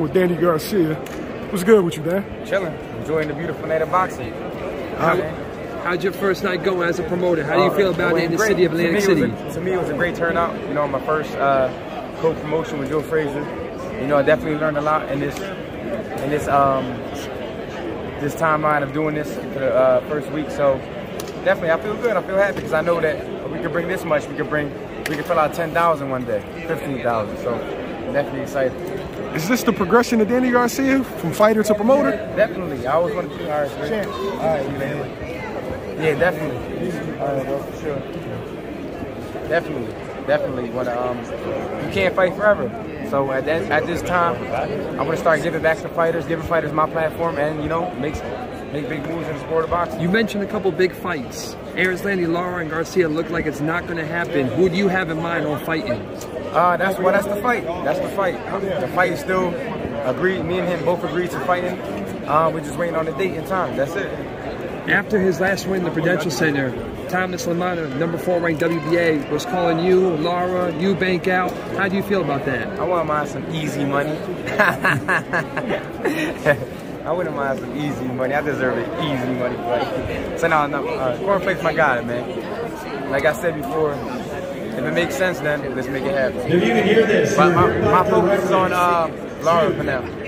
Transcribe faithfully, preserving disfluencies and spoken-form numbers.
With Danny Garcia. What's good with you, Dan? Chilling. Enjoying the beautiful night of boxing. How, how'd your first night go as a promoter? How do you uh, feel about it in the great. city of Atlantic to City? A, to me, it was a great turnout. You know, my first uh, co-promotion with Joe Frazier. You know, I definitely learned a lot in this in this um, this timeline of doing this for the uh, first week. So definitely, I feel good. I feel happy because I know that we can bring this much. We can bring, we can fill out ten thousand one day, fifteen thousand. So I'm definitely excited. Is this the progression of Danny Garcia from fighter to promoter? Yeah, definitely. I always want to be all right. All right, man. Yeah, definitely. All right, bro, for sure. Definitely, definitely. When, um, you can't fight forever. So at that, at this time, I want to start giving back to fighters, giving fighters my platform, and you know, make make big moves in the sport of boxing. You mentioned a couple big fights. Erislandy Lara and Garcia look like it's not going to happen. Who do you have in mind on fighting? Uh, that's well, that's the fight. That's the fight. The fight is still agreed. Me and him both agreed to fighting. Uh, we're just waiting on the date and time. That's it. After his last win in the Prudential Center, Thomas LaManna, number four ranked W B A, was calling you, Lara, you bank out. How do you feel about that? I wouldn't mind some easy money. I wouldn't mind some easy money. I deserve an easy money fight. So no, no, uh, Cornflake's my guy, man. Like I said before, if it makes sense, then let's make it happen. If you can hear this, my, my, my focus is on uh, Lara for now.